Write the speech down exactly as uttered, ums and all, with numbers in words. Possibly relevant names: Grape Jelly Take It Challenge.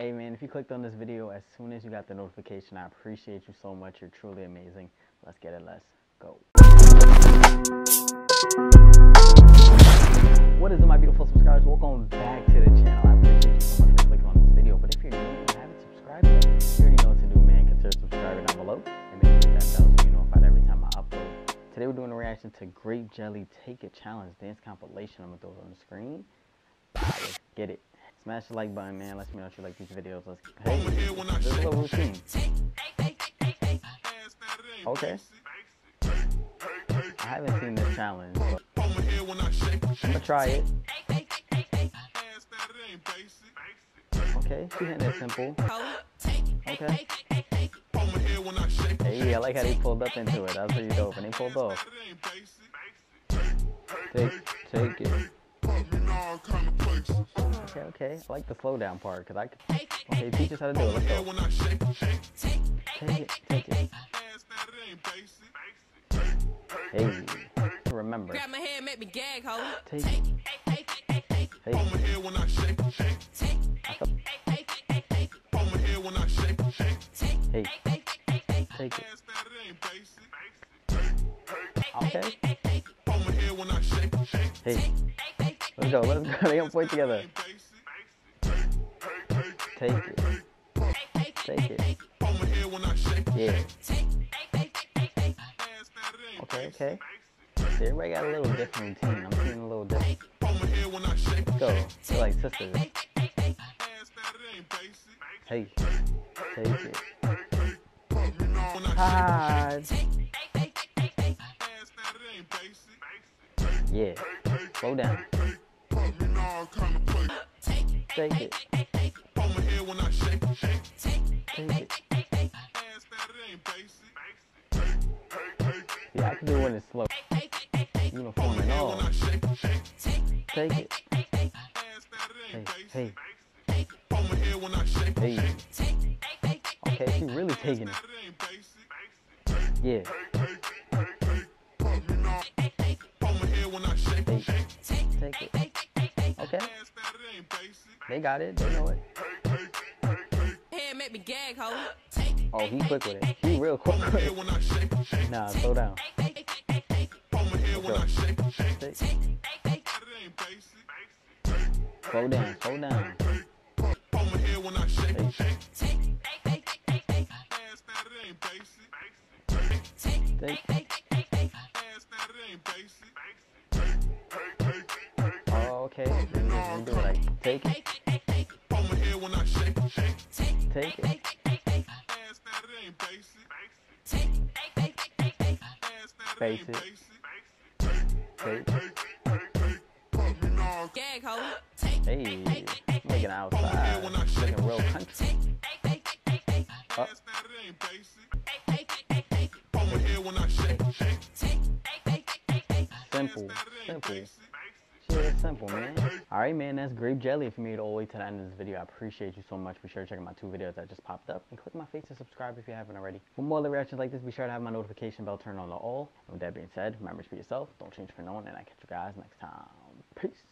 Hey man, if you clicked on this video as soon as you got the notification, I appreciate you so much. You're truly amazing. Let's get it. Let's go. What is it, my beautiful subscribers? Welcome back to the channel. I appreciate you so much for clicking on this video. But if you're new and you haven't subscribed yet, you already know what to do, man. Consider subscribing down below and make sure that bell so you're notified every time I upload. Today we're doing a reaction to Grape Jelly Take It Challenge dance compilation. I'm gonna throw it on the screen. Let's get it. Smash the like button, man. Let me know if you like these videos. Let's hey, this is a routine. Okay. I haven't seen this challenge, but I'm gonna try it. Okay, she's hitting it simple. Okay. Hey, I like how they pulled up into it. That was pretty dope, and they pulled off. Take, take it. Okay, okay. I like the slow down part because I can. Okay, teach us how to do it. Let's go. Take it, take it. Hey, remember. Grab my hand, make me gag, ho. Take it. Hey. Hey. Take it. Okay. Hey. Let's go, let's go. They gonna play together. Take it. Take it. Yeah. Okay, okay. Everybody got a little different routine. I'm feeling a little different. Let's go. They're like sisters. Take it. Take it. Hi. Yeah. Slow down. Take it. Take it. Yeah, I can do it when it's slow. Uniform and all. Take it. Hey, hey. Hey. Okay, she's really taking it. Yeah. Hey. Take it. Okay. They got it. They know it. Hey, make me gag, ho. Oh, he quick with it. He real quick with it. Nah, slow down. Let's go. Slow down. Slow down. Hey. Oh, okay. Do it like take it. Take it. Face it. Take it. Hey, making it outside. Making real country. Up. Simple. Simple. It's simple, man. Alright, man, that's Grape Jelly. If you made it all the way to the end of this video, I appreciate you so much. Be sure to check out my two videos that just popped up. And click my face to subscribe if you haven't already. For more other reactions like this, be sure to have my notification bell turned on to all. And with that being said, remember to be yourself, don't change for no one, and I catch you guys next time. Peace.